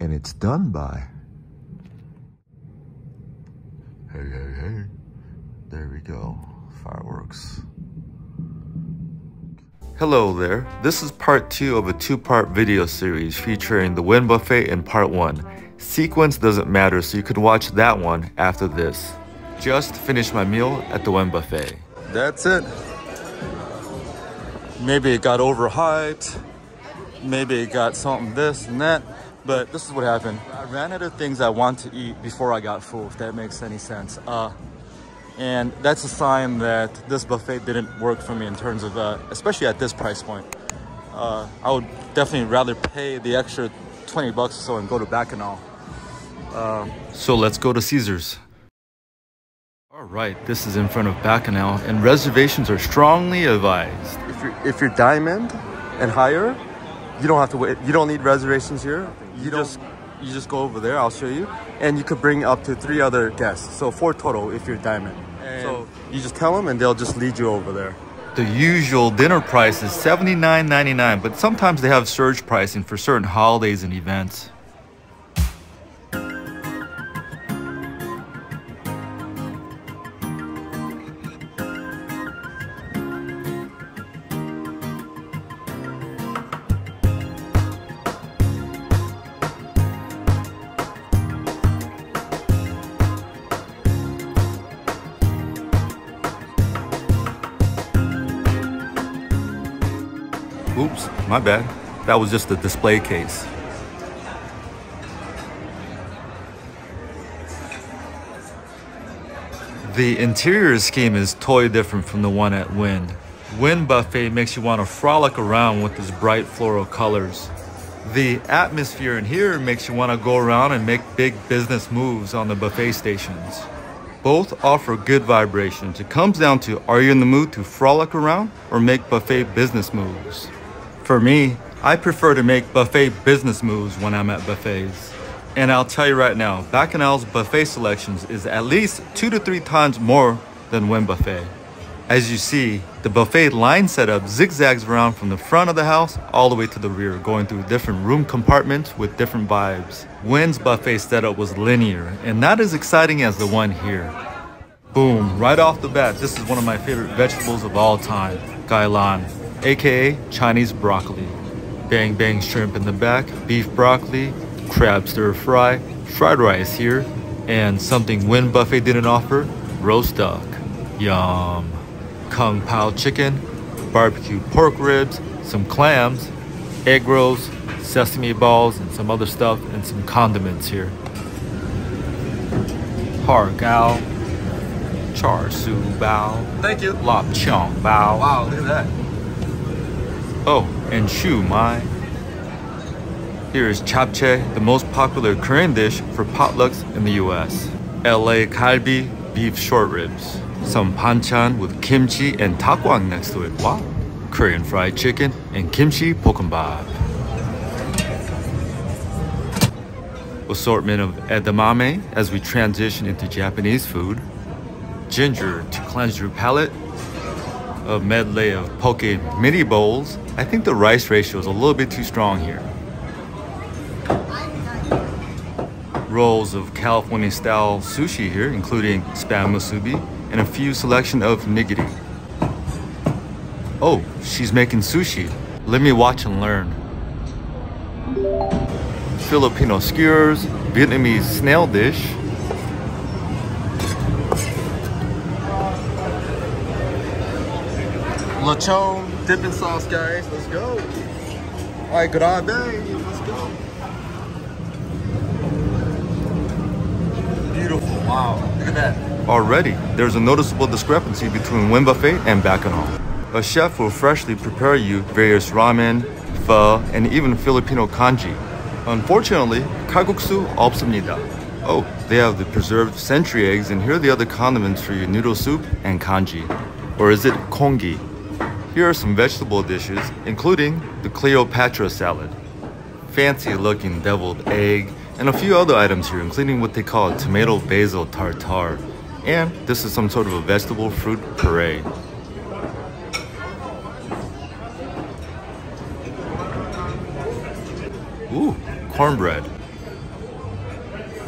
and it's done by. Hey, hey, hey. There we go. Fireworks. Hello there. This is part 2 of a 2-part video series featuring the Wynn Buffet in part 1. Sequence doesn't matter, so you can watch that one after this. Just finished my meal at the Wynn Buffet. That's it. Maybe it got overhyped. Maybe it got something this and that. But this is what happened. I ran out of things I want to eat before I got full, if that makes any sense. And that's a sign that this buffet didn't work for me in terms of, especially at this price point. I would definitely rather pay the extra 20 bucks or so and go to Bacchanal. So let's go to Caesars. All right, this is in front of Bacchanal, and reservations are strongly advised. If you're diamond and higher, you don't have to wait. You don't need reservations here. You just go over there. I'll show you, and you could bring up to 3 other guests, so 4 total if you're diamond. And so you just tell them, and they'll just lead you over there. The usual dinner price is $79.99, but sometimes they have surge pricing for certain holidays and events. Oops, my bad. That was just a display case. The interior scheme is totally different from the one at Wynn. Wynn Buffet makes you want to frolic around with these bright floral colors. The atmosphere in here makes you want to go around and make big business moves on the buffet stations. Both offer good vibrations. It comes down to, are you in the mood to frolic around or make buffet business moves? For me, I prefer to make buffet business moves when I'm at buffets. And I'll tell you right now, Bacchanal's buffet selections is at least 2 to 3 times more than Wynn Buffet. As you see, the buffet line setup zigzags around from the front of the house all the way to the rear, going through different room compartments with different vibes. Wynn's buffet setup was linear and not as exciting as the one here. Boom, right off the bat, this is one of my favorite vegetables of all time, gai lan, aka Chinese broccoli. Bang bang shrimp in the back, beef broccoli, crab stir fry, fried rice here, and something Wynn Buffet didn't offer, roast duck. Yum. Kung pao chicken, barbecue pork ribs, some clams, egg rolls, sesame balls, and some other stuff, and some condiments here. Hargao, char siu bao. Thank you. Lap chong bao. Wow, look at that. Oh, and shu mai. Here is japchae, the most popular Korean dish for potlucks in the U.S. L.A. galbi, beef short ribs. Some banchan with kimchi and takwang next to it. Wow. Korean fried chicken and kimchi bokkeumbap. Assortment of edamame as we transition into Japanese food. Ginger to cleanse your palate. A medley of poke mini bowls. I think the rice ratio is a little bit too strong here. Rolls of California style sushi here, including spam musubi and a few selection of nigiri. Oh, she's making sushi. Let me watch and learn. Filipino skewers, Vietnamese snail dish. Lechon, dipping sauce, guys, let's go. All right, grabe, let's go. Beautiful, wow, look at that. Already, there's a noticeable discrepancy between Wynn Buffet and Bacchanal. A chef will freshly prepare you various ramen, pho, and even Filipino kanji. Unfortunately, kalguksu 없습니다. Oh, they have the preserved century eggs, and here are the other condiments for your noodle soup and kanji. Or is it kongee? Here are some vegetable dishes, including the Cleopatra salad. Fancy-looking deviled egg, and a few other items here, including what they call a tomato basil tartare. And this is some sort of a vegetable fruit puree. Ooh, cornbread.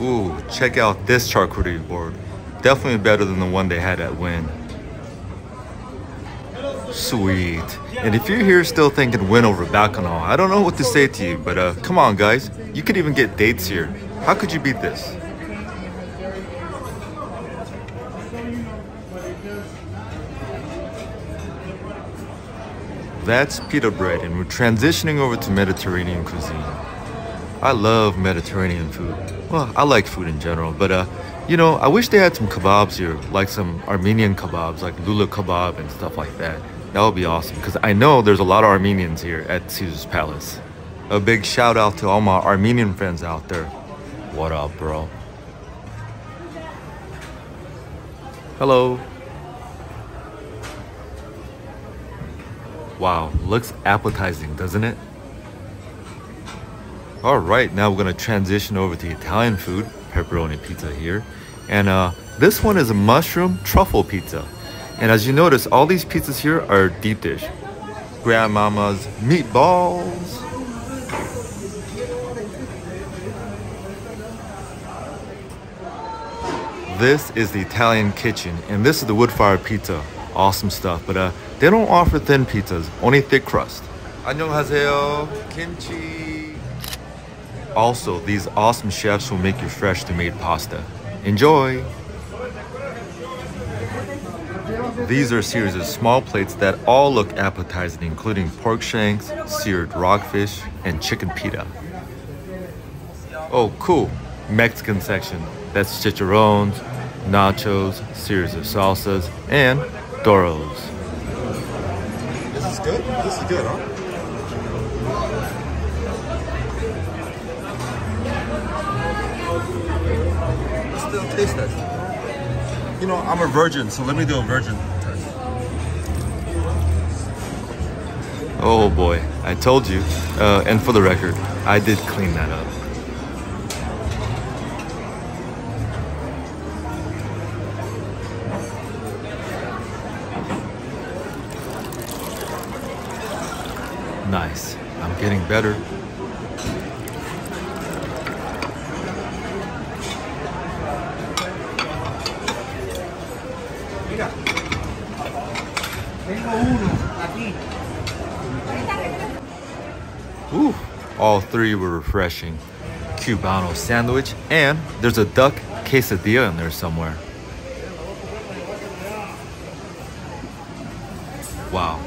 Ooh, check out this charcuterie board. Definitely better than the one they had at Wynn. Sweet. And if you're here still thinking Wynn over Bacchanal, I don't know what to say to you, but come on guys, you could even get dates here. How could you beat this? That's pita bread, and we're transitioning over to Mediterranean cuisine. I love Mediterranean food. Well, I like food in general, but you know, I wish they had some kebabs here, like some Armenian kebabs, like lula kebab and stuff like that. That would be awesome, because I know there's a lot of Armenians here at Caesars Palace. A big shout out to all my Armenian friends out there. What up, bro? Hello. Wow, looks appetizing, doesn't it? All right, now we're gonna transition over to Italian food. Pepperoni pizza here, and this one is a mushroom truffle pizza. And as you notice, all these pizzas here are deep dish. Grandmama's meatballs. This is the Italian kitchen, and this is the wood fire pizza. Awesome stuff, but they don't offer thin pizzas, only thick crust. 안녕하세요, kimchi. Also, these awesome chefs will make you freshly made pasta. Enjoy! These are series of small plates that all look appetizing, including pork shanks, seared rockfish, and chicken pita. Oh, cool! Mexican section. That's chicharrones, nachos, series of salsas, and doros. This is good? This is good, huh? Still taste that. You know, I'm a virgin, so let me do a virgin test. Oh boy, I told you. And for the record, I did clean that up. Nice. I'm getting better. Ooh, all three were refreshing. Cubano sandwich, and there's a duck quesadilla in there somewhere. Wow,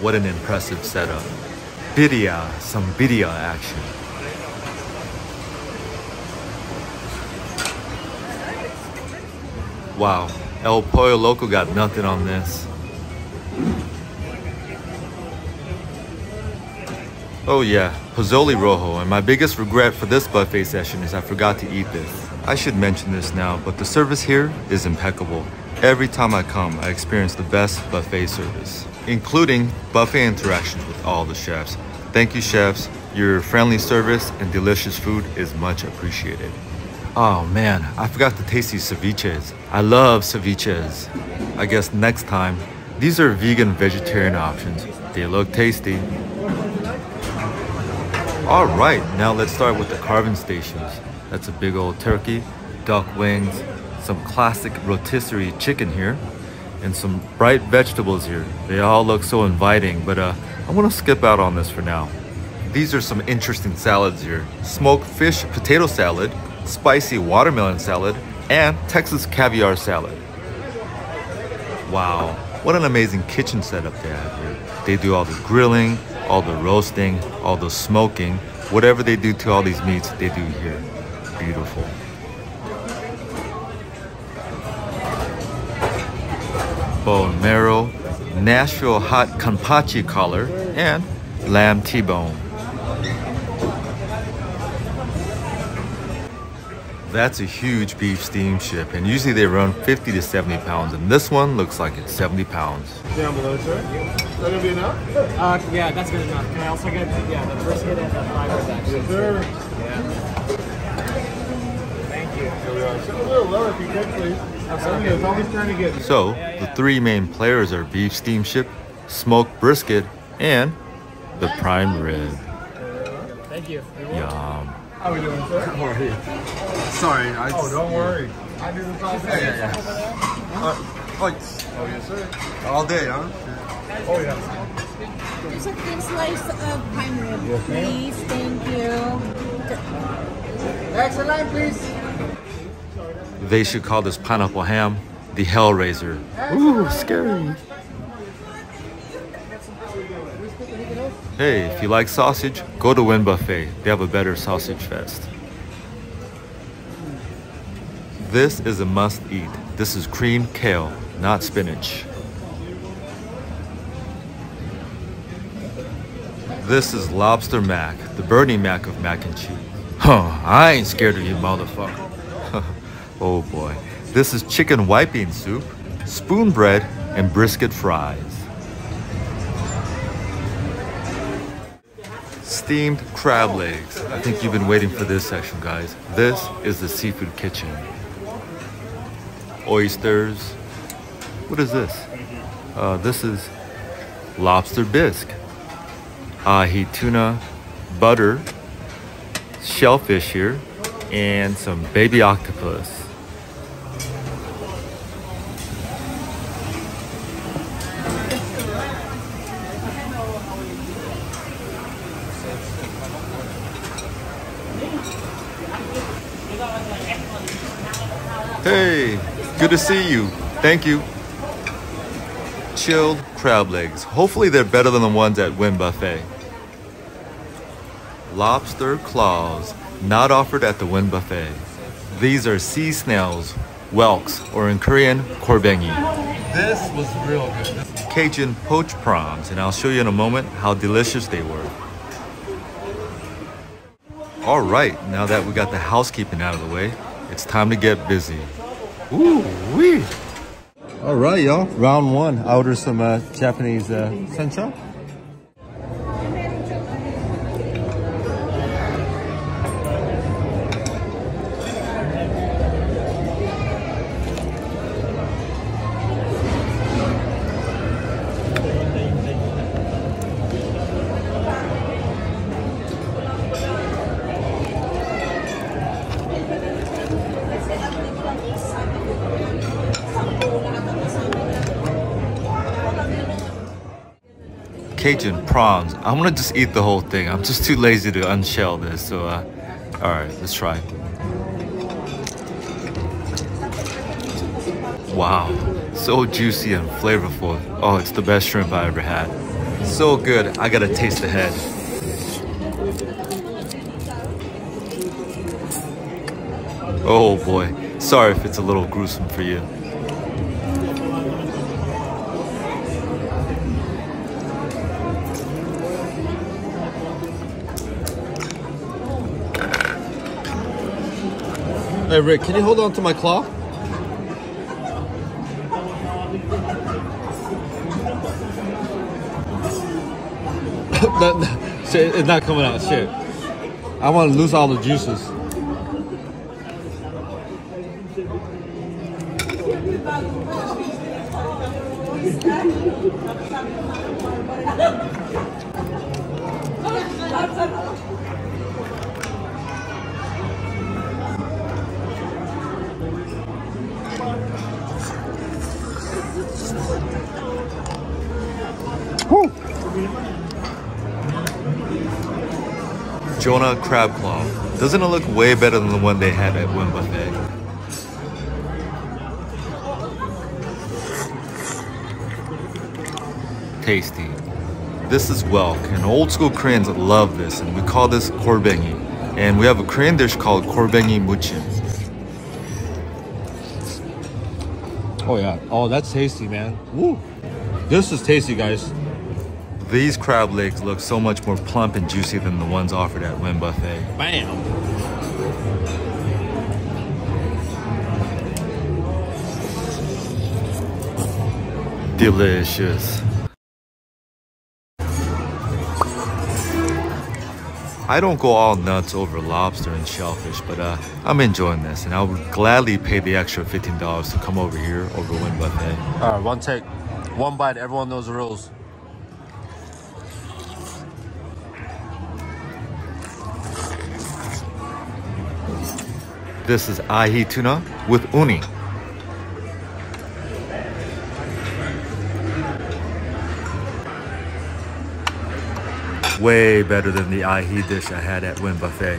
what an impressive setup. Birria, some birria action. Wow, El Pollo Loco got nothing on this. Oh yeah, Pozole Rojo, and my biggest regret for this buffet session is I forgot to eat this. I should mention this now, but the service here is impeccable. Every time I come, I experience the best buffet service, including buffet interactions with all the chefs. Thank you, chefs. Your friendly service and delicious food is much appreciated. Oh man, I forgot to taste these ceviches. I love ceviches. I guess next time. These are vegan vegetarian options. They look tasty. All right, now let's start with the carving stations. That's a big old turkey, duck wings, some classic rotisserie chicken here, and some bright vegetables here. They all look so inviting, but I'm gonna skip out on this for now. These are some interesting salads here. Smoked fish potato salad, spicy watermelon salad, and Texas caviar salad. Wow, what an amazing kitchen setup they have here. They do all the grilling, all the roasting, all the smoking, whatever they do to all these meats, they do here. Beautiful. Bone marrow, Nashville hot kampachi collar, and lamb T-bone. That's a huge beef steamship, and usually they run 50 to 70 pounds, and this one looks like it's 70 pounds. Down below, sir. Is that gonna be enough? Yeah, that's good enough. Can I also get the brisket and the prime rib actually? Yes, sir. Yeah. Thank you. Here we are. So a little lower if you could, please. Absolutely. It's always trying to get. So the three main players are beef steamship, smoked brisket, and the prime rib. Thank you. Yum. How are we doing, sir? How are you? Sorry, I just... Oh, don't worry. I do this all day. Yeah. Oh, yes, sir. All day, huh? Yeah. Oh, yeah. There's a thin slice of prime rib. Yes, please, thank you. Next in line, please. They should call this pineapple ham the Hellraiser. Ooh, scary. Hey, if you like sausage, go to Wynn Buffet. They have a better sausage fest. This is a must-eat. This is creamed kale, not spinach. This is lobster mac, the Bernie mac of mac and cheese. Huh, I ain't scared of you, motherfucker. Oh boy. This is chicken white bean soup, spoon bread, and brisket fries. Steamed crab legs. I think you've been waiting for this section, guys. This is the seafood kitchen. Oysters. What is this? This is lobster bisque. Ahi tuna, butter, shellfish here, and some baby octopus. Hey, good to see you. Thank you. Chilled crab legs. Hopefully they're better than the ones at Wynn Buffet. Lobster claws, not offered at the Wynn Buffet. These are sea snails, whelks, or in Korean, korbengi. This was real good. Cajun poached prawns, and I'll show you in a moment how delicious they were. All right, now that we got the housekeeping out of the way, it's time to get busy. Ooh-wee! All right, y'all. Round one. I ordered some Japanese sencha. Cajun prawns. I want to just eat the whole thing. I'm just too lazy to unshell this. So, all right, let's try. Wow, so juicy and flavorful. Oh, it's the best shrimp I ever had. So good. I gotta taste the head. Oh boy. Sorry if it's a little gruesome for you. Hey Rick, can you hold on to my claw? Shit, it's not coming out, shit. I want to lose all the juices. Jonah crab claw. Doesn't it look way better than the one they had at Wynn Buffet? Tasty. This is whelk, and old school Koreans love this, and we call this korbengi. And we have a Korean dish called korbengi muchim. Oh yeah. Oh, that's tasty, man. Woo. This is tasty, guys. These crab legs look so much more plump and juicy than the ones offered at Wynn Buffet. Bam! Delicious. I don't go all nuts over lobster and shellfish, but I'm enjoying this, and I would gladly pay the extra $15 to come over here over Wynn Buffet. All right, one take, one bite. Everyone knows the rules. This is ahi tuna with uni. Way better than the ahi dish I had at Wynn Buffet.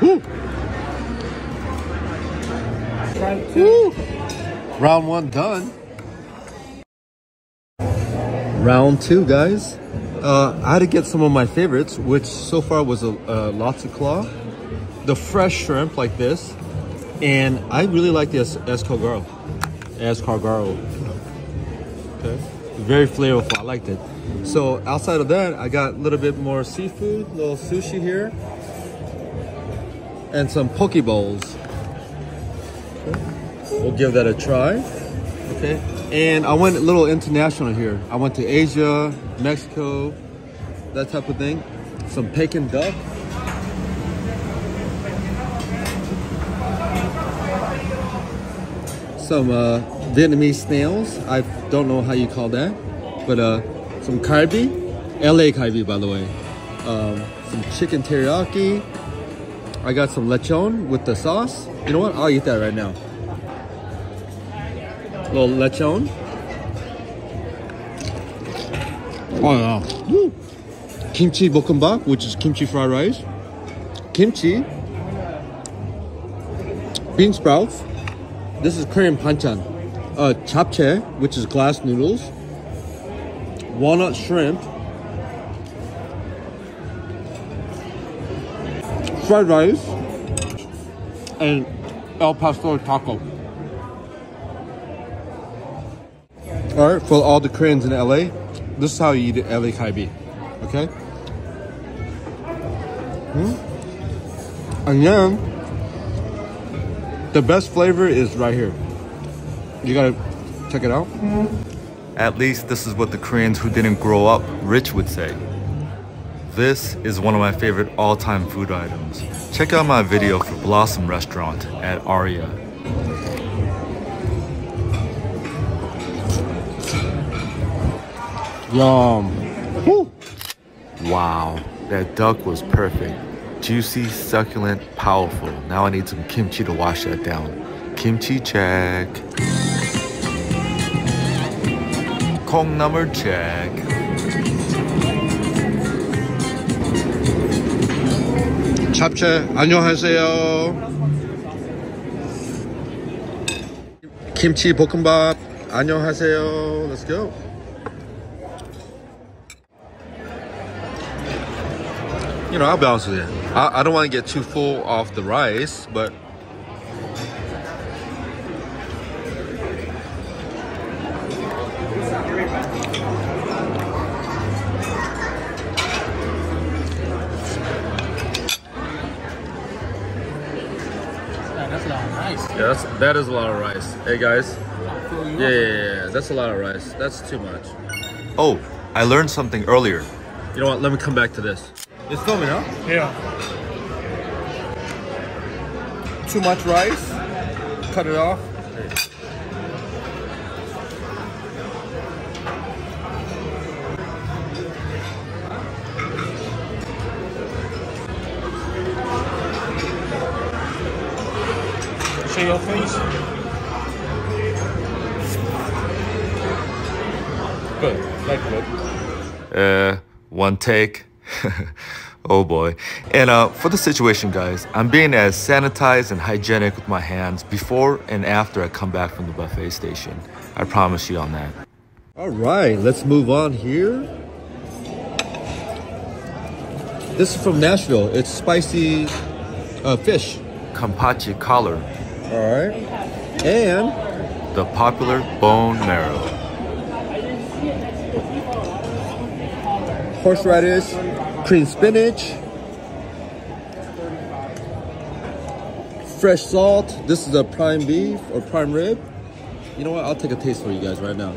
Woo. Round one done. Round two, guys. I had to get some of my favorites, which so far was a lobster claw, the fresh shrimp like this, and I really like the escargot. Okay, very flavorful. I liked it. So outside of that, I got a little bit more seafood, a little sushi here, and some poke bowls. We'll give that a try. Okay. And I went a little international here. I went to Asia, Mexico, that type of thing. Some Peking duck. Some Vietnamese snails. I don't know how you call that. But some carby. L.A. carby, by the way. Some chicken teriyaki. I got some lechon with the sauce. You know what? I'll eat that right now. Little lechon. Oh yeah. Woo. Kimchi bokkeumbap, which is kimchi fried rice, kimchi, bean sprouts. This is Korean banchan. Japchae, which is glass noodles, walnut shrimp, fried rice, and El Pastor taco. All right, for all the Koreans in LA, this is how you eat at LA galbi, okay? And then, the best flavor is right here. You gotta check it out. At least this is what the Koreans who didn't grow up rich would say. This is one of my favorite all-time food items. Check out my video for Blossom Restaurant at Aria. Yum. Woo. Wow, that duck was perfect. Juicy, succulent, powerful. Now I need some kimchi to wash that down. Kimchi check. Kong number check. Japchae, 안녕하세요. Kimchi bokkeumbap, 안녕하세요. Let's go. You know, I'll be honest with you. I don't want to get too full off the rice, but that's a lot of rice. Yeah, that is a lot of rice. Hey guys. Yeah, that's a lot of rice. That's too much. Oh, I learned something earlier. You know what? Let me come back to this. It's filming, huh? Yeah. Too much rice. Cut it off. Show your face. Good. Like good. One take. Oh boy. And for the situation, guys, I'm being as sanitized and hygienic with my hands before and after I come back from the buffet station. I promise you on that. All right, let's move on here. This is from Nashville. It's spicy fish. Kampachi collar. All right. And the popular bone marrow. Horseradish, cream spinach, fresh salt. This is a prime beef or prime rib. You know what? I'll take a taste for you guys right now.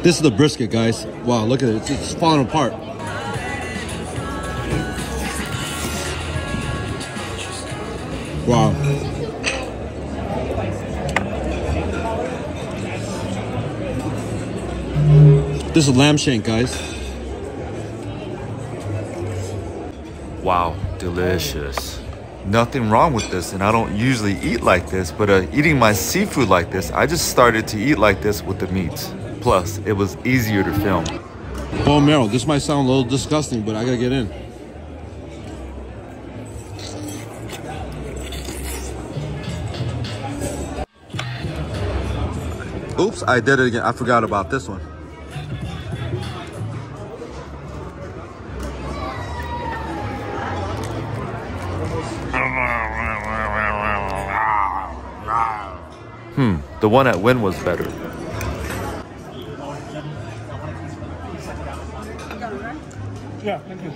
This is the brisket, guys. Wow, look at it. It's falling apart. Wow. This is lamb shank, guys. Wow, delicious. Nothing wrong with this, and I don't usually eat like this, but eating my seafood like this, I just started to eat like this with the meats. Plus, it was easier to film. Bone marrow. This might sound a little disgusting, but I gotta get in. Oops, I did it again. I forgot about this one. The one at Wynn was better. Yeah, thank you.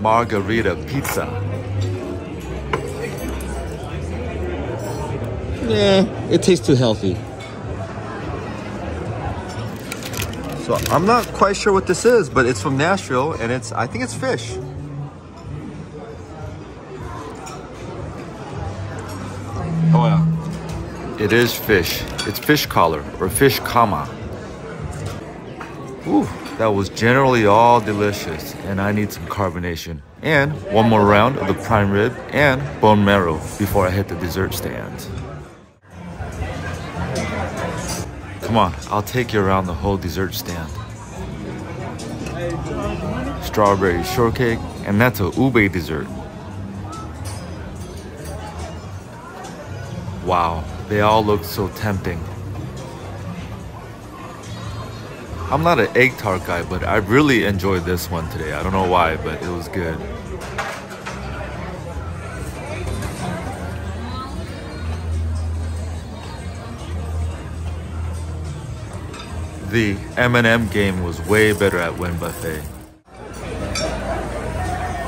Margarita pizza. Nah, it tastes too healthy. So I'm not quite sure what this is, but it's from Nashville, and I think it's fish. Oh yeah, it is fish. It's fish collar or fish kama. Ooh, that was generally all delicious, and I need some carbonation and one more round of the prime rib and bone marrow before I hit the dessert stand. Come on, I'll take you around the whole dessert stand. Strawberry shortcake, and that's a ube dessert. Wow, they all look so tempting. I'm not an egg tart guy, but I really enjoyed this one today. I don't know why, but it was good. The M&M game was way better at Wynn Buffet.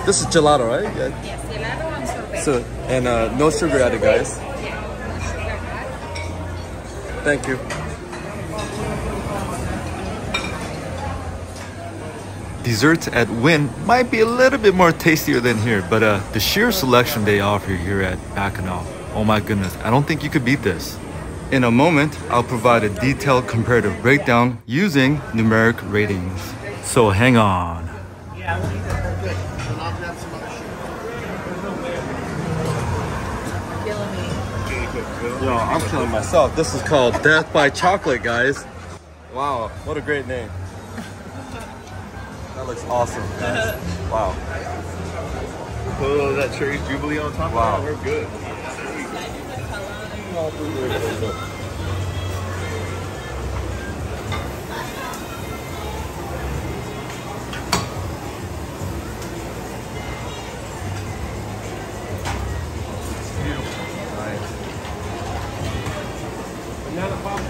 This is gelato, right? Yeah. Yes, gelato and sorbet. So, and no sugar added, guys. Yeah. Thank you. Desserts at Wynn might be a little bit more tastier than here, but the sheer selection they offer here at Bacchanal, oh my goodness, I don't think you could beat this. In a moment, I'll provide a detailed comparative breakdown using numeric ratings. So hang on. Yo, I'm killing myself. This is called Death by Chocolate, guys. Wow, what a great name. That looks awesome, guys. Wow. Put a little of that cherry jubilee on top. Wow, we're good. Beautiful. Another pop man.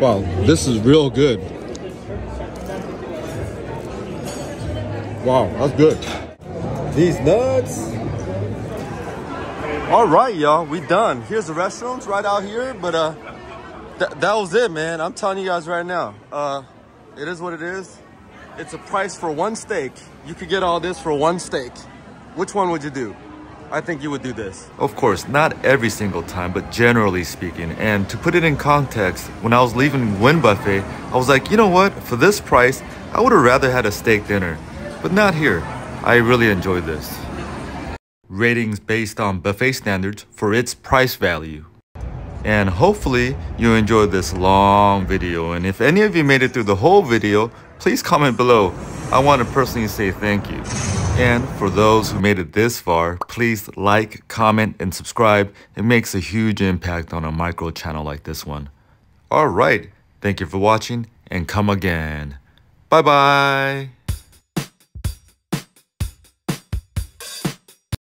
Wow, this is real good. Wow, that's good. These nuts. All right, y'all, we done. Here's the restrooms right out here, but that was it, man. I'm telling you guys right now, it is what it is. It's a price for one steak. You could get all this for one steak. Which one would you do? I think you would do this. Of course, not every single time, but generally speaking. And to put it in context, when I was leaving Wynn Buffet, I was like, you know what? For this price, I would have rather had a steak dinner, but not here. I really enjoyed this. Ratings based on buffet standards for its price value. and hopefully you enjoyed this long video. And if any of you made it through the whole video, please comment below. I want to personally say thank you. And for those who made it this far, please like, comment, and subscribe. It makes a huge impact on a micro channel like this one. All right, thank you for watching, and come again. Bye-bye.